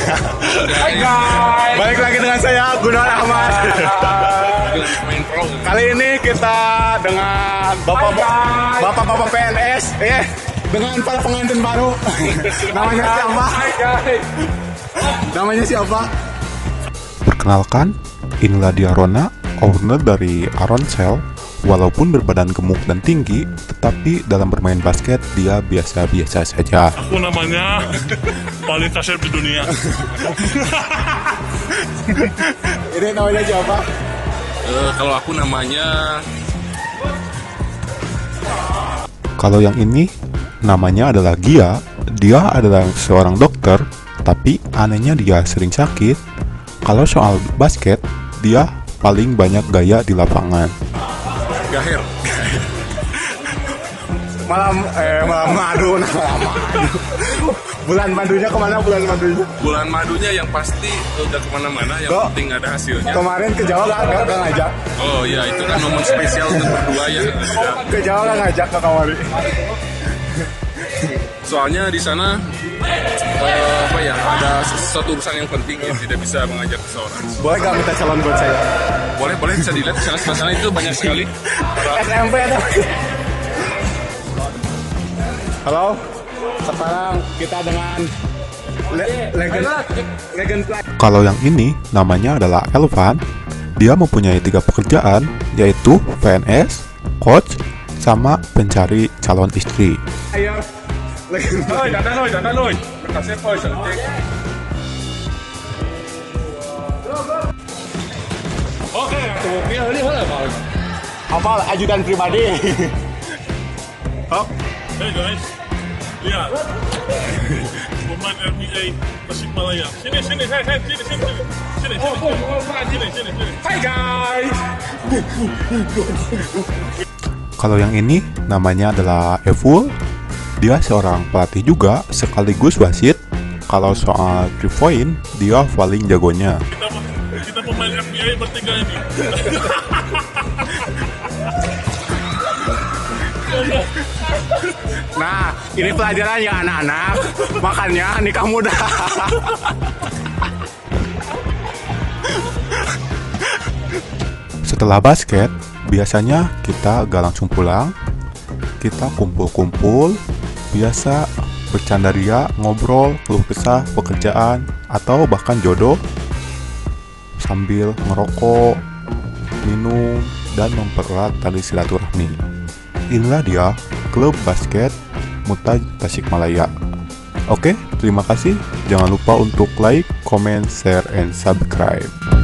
Hai guys, balik lagi dengan saya Gunawan Ahmad. Kali ini kita dengan bapak-bapak PNS, dengan para pengantin baru. Namanya siapa? Perkenalkan, inilah Diana, owner dari Aron Cell. Walaupun berbadan gemuk dan tinggi, tetapi dalam bermain basket dia biasa-biasa saja. Aku namanya paling kasar di dunia. Ini namanya siapa? Kalau aku namanya... Kalau yang ini, namanya adalah Gia. Dia adalah seorang dokter, tapi anehnya dia sering sakit. Kalau soal basket, dia paling banyak gaya di lapangan. Gaher, malam madu, bulan madunya kemana? Bulan madunya yang pasti udah kemana-mana. Yang penting ada hasilnya. Kemarin ke Jawa nggak ngajak? Oh iya, itu kan momen spesial untuk berdua ya. Ke Jawa nggak ngajak ke Kawari. Soalnya di sana ada sesuatu urusan yang penting yang tidak bisa mengajak ke sana. Boleh nggak minta calon buat saya? Boleh bisa dilihat di sana itu banyak sekali. SMP atau? Halo, sekarang kita dengan legend. Kalau yang ini namanya adalah Elvan. Dia mempunyai 3 pekerjaan, yaitu PNS, coach, sama pencari calon istri. Ayo. Oke, apa ajudan pribadi? Oh, hey guys, lihat, pemain NBA Tasikmalaya. Sini. Hai guys. Kalau yang ini namanya adalah Evul. Dia seorang pelatih juga, sekaligus wasit. Kalau soal 3 point, dia paling jagonya. Kita pemain NBA bertiga ini. Nah, ini pelajaran ya anak-anak. Makanya nikah muda. Setelah basket, biasanya kita gak langsung pulang. Kita kumpul-kumpul, biasa bercanda ria, ngobrol, keluh kesah, pekerjaan, atau bahkan jodoh, sambil ngerokok, minum, dan mempererat tali silaturahmi. Inilah dia klub basket Mutaj Tasikmalaya. Oke, terima kasih. Jangan lupa untuk like, comment, share, and subscribe.